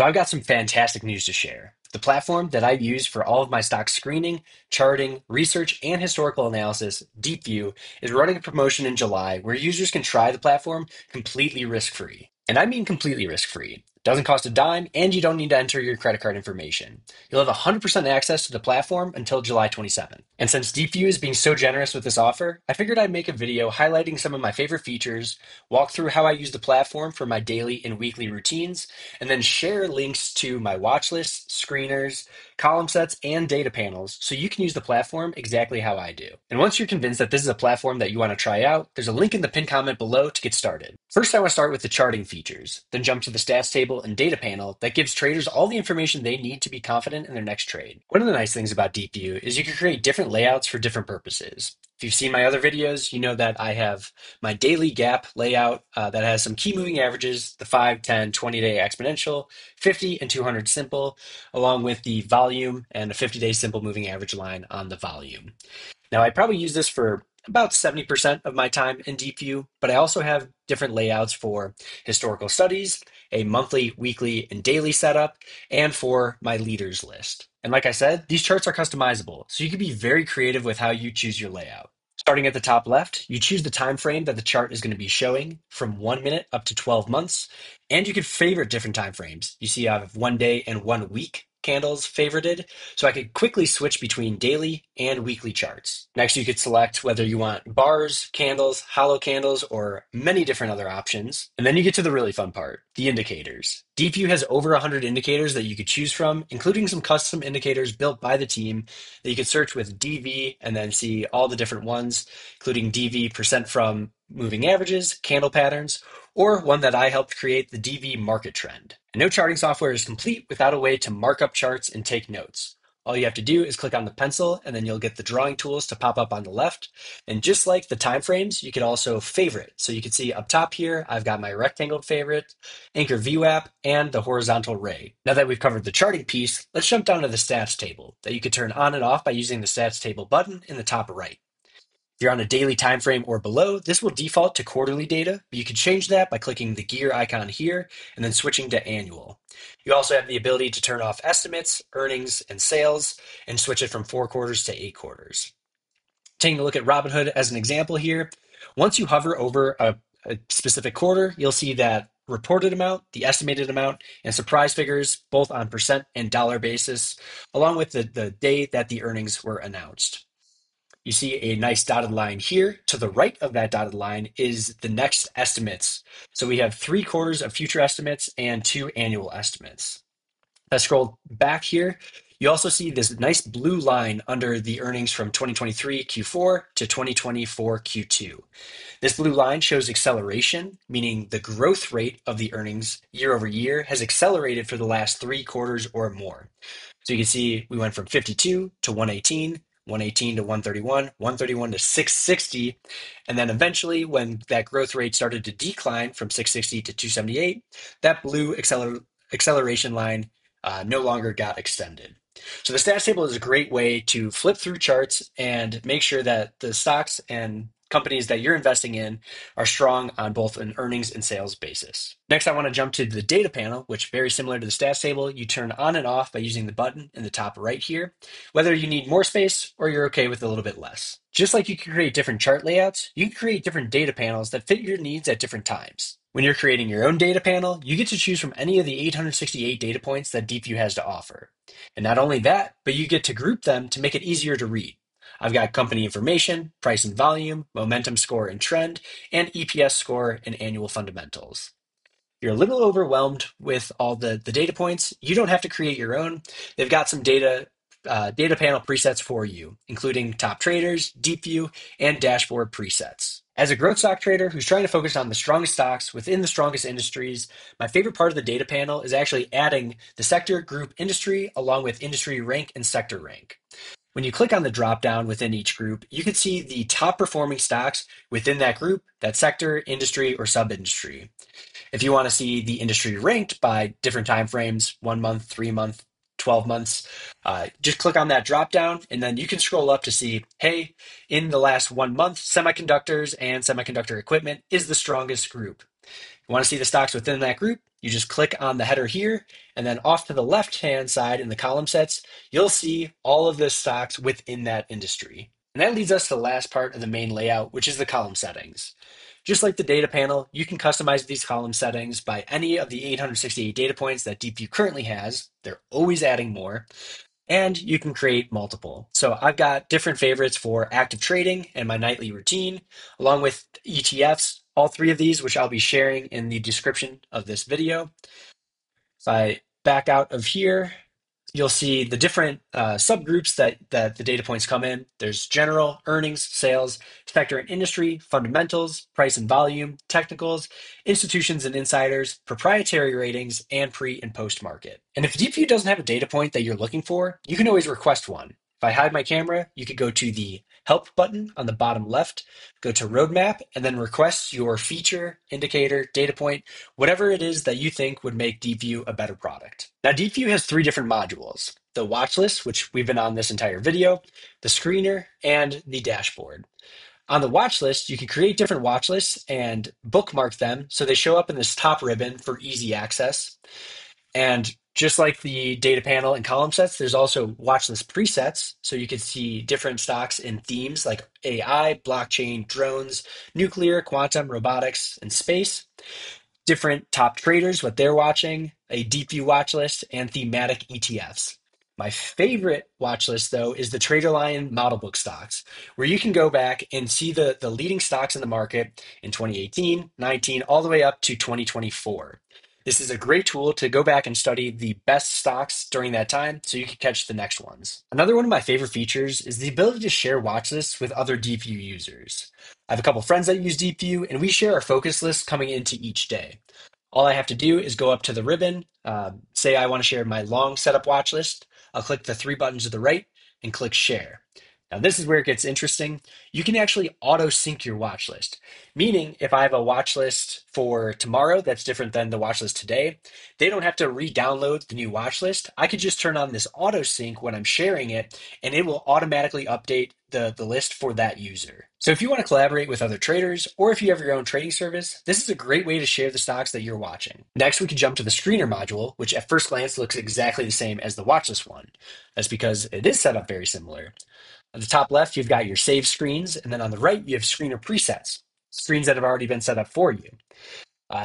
So I've got some fantastic news to share. The platform that I use for all of my stock screening, charting, research, and historical analysis, Deepvue, is running a promotion in July where users can try the platform completely risk-free. And I mean completely risk-free. It doesn't cost a dime, and you don't need to enter your credit card information. You'll have 100% access to the platform until July 27th. And since Deepvue is being so generous with this offer, I figured I'd make a video highlighting some of my favorite features, walk through how I use the platform for my daily and weekly routines, and then share links to my watch lists, screeners, column sets, and data panels so you can use the platform exactly how I do. And once you're convinced that this is a platform that you want to try out, there's a link in the pinned comment below to get started. First, I want to start with the charting features, then jump to the stats table and data panel that gives traders all the information they need to be confident in their next trade. One of the nice things about Deepvue is you can create different layouts for different purposes. If you've seen my other videos, you know that I have my daily gap layout that has some key moving averages, the 5, 10, 20-day exponential, 50 and 200 simple, along with the volume and a 50-day simple moving average line on the volume. Now, I probably use this for about 70% of my time in Deepvue, but I also have different layouts for historical studies, a monthly, weekly, and daily setup, and for my leaders list. And like I said, these charts are customizable, so you can be very creative with how you choose your layout. Starting at the top left, you choose the time frame that the chart is going to be showing, from 1 minute up to 12 months, and you can favorite different time frames. You see I have 1 day and 1 week candles favorited, so I could quickly switch between daily and weekly charts. Next, you could select whether you want bars, candles, hollow candles, or many different other options. And then you get to the really fun part, the indicators. Deepvue has over 100 indicators that you could choose from, including some custom indicators built by the team that you could search with DV and then see all the different ones, including DV percent from moving averages, candle patterns, or one that I helped create, the DV market trend. And no charting software is complete without a way to mark up charts and take notes. All you have to do is click on the pencil, and then you'll get the drawing tools to pop up on the left. And just like the time frames, you can also favorite. So you can see up top here, I've got my rectangle favorite, anchor VWAP, and the horizontal ray. Now that we've covered the charting piece, let's jump down to the stats table that you could turn on and off by using the stats table button in the top right. If you're on a daily time frame or below, this will default to quarterly data, but you can change that by clicking the gear icon here and then switching to annual. You also have the ability to turn off estimates, earnings, and sales, and switch it from 4 quarters to 8 quarters. Taking a look at Robinhood as an example here, once you hover over a specific quarter, you'll see that reported amount, the estimated amount, and surprise figures, both on percent and dollar basis, along with the day that the earnings were announced. You see a nice dotted line here. To the right of that dotted line is the next estimates. So we have 3 quarters of future estimates and 2 annual estimates. If I scroll back here, you also see this nice blue line under the earnings from 2023 Q4 to 2024 Q2. This blue line shows acceleration, meaning the growth rate of the earnings year over year has accelerated for the last 3 quarters or more. So you can see we went from 52 to 118. 118 to 131, 131 to 660, and then eventually when that growth rate started to decline from 660 to 278, that blue acceleration line no longer got extended. So the stats table is a great way to flip through charts and make sure that the stocks and companies that you're investing in are strong on both an earnings and sales basis. Next, I want to jump to the data panel, which very similar to the stats table, you turn on and off by using the button in the top right here, whether you need more space or you're okay with a little bit less. Just like you can create different chart layouts, you can create different data panels that fit your needs at different times. When you're creating your own data panel, you get to choose from any of the 868 data points that Deepvue has to offer. And not only that, but you get to group them to make it easier to read. I've got company information, price and volume, momentum score and trend, and EPS score and annual fundamentals. If you're a little overwhelmed with all the data points, you don't have to create your own. They've got some data panel presets for you, including top traders, Deepvue, and dashboard presets. As a growth stock trader who's trying to focus on the strongest stocks within the strongest industries, my favorite part of the data panel is actually adding the sector, group, industry, along with industry rank and sector rank. When you click on the dropdown within each group, you can see the top performing stocks within that group, that sector, industry, or sub-industry. If you want to see the industry ranked by different time frames, 1 month, 3 month, 12 months, just click on that dropdown, and then you can scroll up to see, hey, in the last 1 month, semiconductors and semiconductor equipment is the strongest group. You want to see the stocks within that group? You just click on the header here, and then off to the left-hand side in the column sets, you'll see all of the stocks within that industry. And that leads us to the last part of the main layout, which is the column settings. Just like the data panel, you can customize these column settings by any of the 868 data points that Deepvue currently has. They're always adding more. And you can create multiple. So I've got different favorites for active trading and my nightly routine, along with ETFs, all three of these, which I'll be sharing in the description of this video. If I back out of here, you'll see the different subgroups that the data points come in. There's general, earnings, sales, sector and industry, fundamentals, price and volume, technicals, institutions and insiders, proprietary ratings, and pre and post market. And if Deepvue doesn't have a data point that you're looking for, you can always request one. If I hide my camera, you could go to the Help button on the bottom left, go to Roadmap, and then request your feature, indicator, data point, whatever it is that you think would make Deepvue a better product. Now, Deepvue has three different modules: the watch list, which we've been on this entire video, the screener, and the dashboard. On the watch list, you can create different watch lists and bookmark them so they show up in this top ribbon for easy access. And just like the data panel and column sets, there's also watchlist presets, so you can see different stocks and themes like AI, blockchain, drones, nuclear, quantum, robotics, and space. Different top traders, what they're watching, a Deepvue watchlist, and thematic ETFs. My favorite watchlist, though, is the TraderLion model book stocks, where you can go back and see the leading stocks in the market in 2018, 19, all the way up to 2024. This is a great tool to go back and study the best stocks during that time so you can catch the next ones. Another one of my favorite features is the ability to share watch lists with other Deepvue users. I have a couple friends that use Deepvue, and we share our focus list coming into each day. All I have to do is go up to the ribbon, say I want to share my long setup watch list. I'll click the three buttons to the right and click share. Now, this is where it gets interesting. You can actually auto-sync your watch list, meaning if I have a watch list for tomorrow that's different than the watch list today, they don't have to re-download the new watch list. I could just turn on this auto-sync when I'm sharing it, and it will automatically update the list for that user. So if you want to collaborate with other traders, or if you have your own trading service, this is a great way to share the stocks that you're watching. Next, we can jump to the screener module, which at first glance looks exactly the same as the watchlist one. That's because it is set up very similar. On the top left, you've got your saved screens, and then on the right, you have screener presets, screens that have already been set up for you.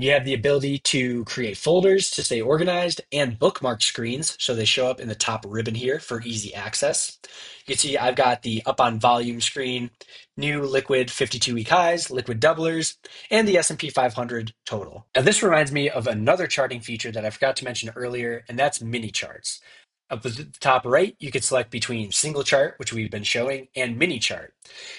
You have the ability to create folders to stay organized and bookmark screens, so they show up in the top ribbon here for easy access. You can see I've got the up on volume screen, new liquid 52-week highs, liquid doublers, and the S&P 500 total. Now, this reminds me of another charting feature that I forgot to mention earlier, and that's mini charts. Up at the top right, you can select between single chart, which we've been showing, and mini chart.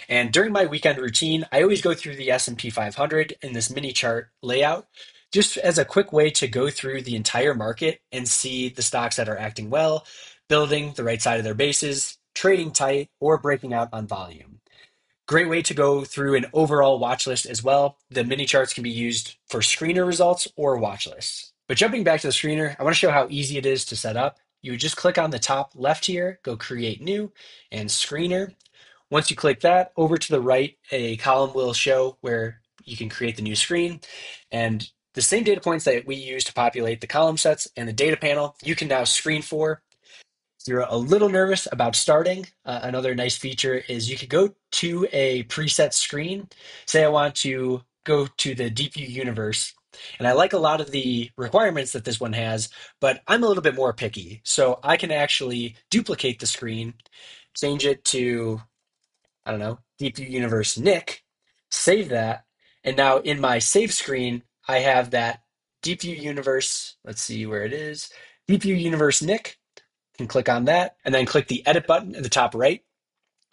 And during my weekend routine, I always go through the S&P 500 in this mini chart layout, just as a quick way to go through the entire market and see the stocks that are acting well, building the right side of their bases, trading tight, or breaking out on volume. Great way to go through an overall watch list as well. The mini charts can be used for screener results or watch lists. But jumping back to the screener, I want to show how easy it is to set up. You would just click on the top left here, go create new and screener. Once you click that, over to the right, a column will show where you can create the new screen. And the same data points that we use to populate the column sets and the data panel, you can now screen for. If you're a little nervous about starting, another nice feature is you could go to a preset screen. Say I want to go to the Deepvue universe. And I like a lot of the requirements that this one has, but I'm a little bit more picky. So I can actually duplicate the screen, change it to, I don't know, Deepvue Universe Nick, save that. And now in my save screen, I have that Deepvue Universe, let's see where it is, Deepvue Universe Nick. You can click on that and then click the edit button at the top right.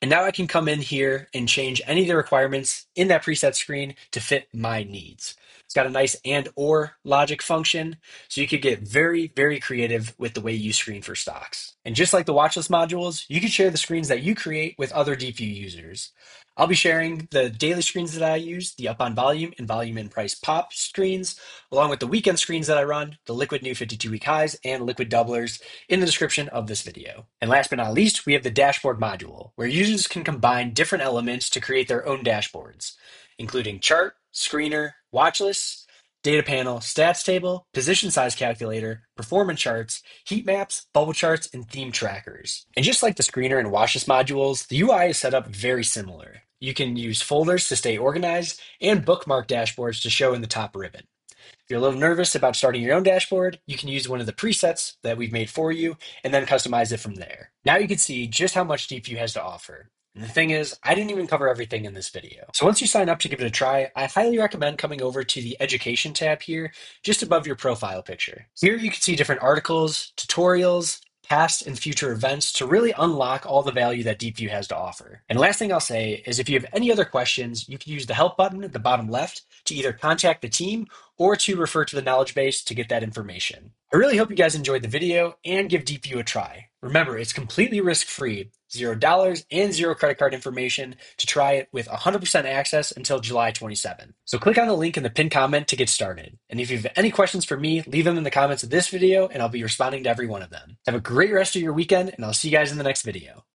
And now I can come in here and change any of the requirements in that preset screen to fit my needs. It's got a nice and or logic function, so you could get very, very creative with the way you screen for stocks. And just like the watchlist modules, you can share the screens that you create with other Deepvue users. I'll be sharing the daily screens that I use, the up on volume and price pop screens, along with the weekend screens that I run, the liquid new 52-week highs, and liquid doublers in the description of this video. And last but not least, we have the dashboard module, where users can combine different elements to create their own dashboards, including chart, screener, watch lists, data panel, stats table, position size calculator, performance charts, heat maps, bubble charts, and theme trackers. And just like the screener and watchlist modules, the UI is set up very similar. You can use folders to stay organized and bookmark dashboards to show in the top ribbon. If you're a little nervous about starting your own dashboard, you can use one of the presets that we've made for you and then customize it from there. Now you can see just how much Deepvue has to offer. And the thing is, I didn't even cover everything in this video. So once you sign up to give it a try, I highly recommend coming over to the Education tab here, just above your profile picture. Here you can see different articles, tutorials, past and future events to really unlock all the value that Deepvue has to offer. And last thing I'll say is if you have any other questions, you can use the help button at the bottom left to either contact the team or to refer to the knowledge base to get that information. I really hope you guys enjoyed the video and give Deepvue a try. Remember, it's completely risk-free, $0 and zero credit card information to try it with 100% access until July 27th. So click on the link in the pinned comment to get started. And if you have any questions for me, leave them in the comments of this video and I'll be responding to every one of them. Have a great rest of your weekend and I'll see you guys in the next video.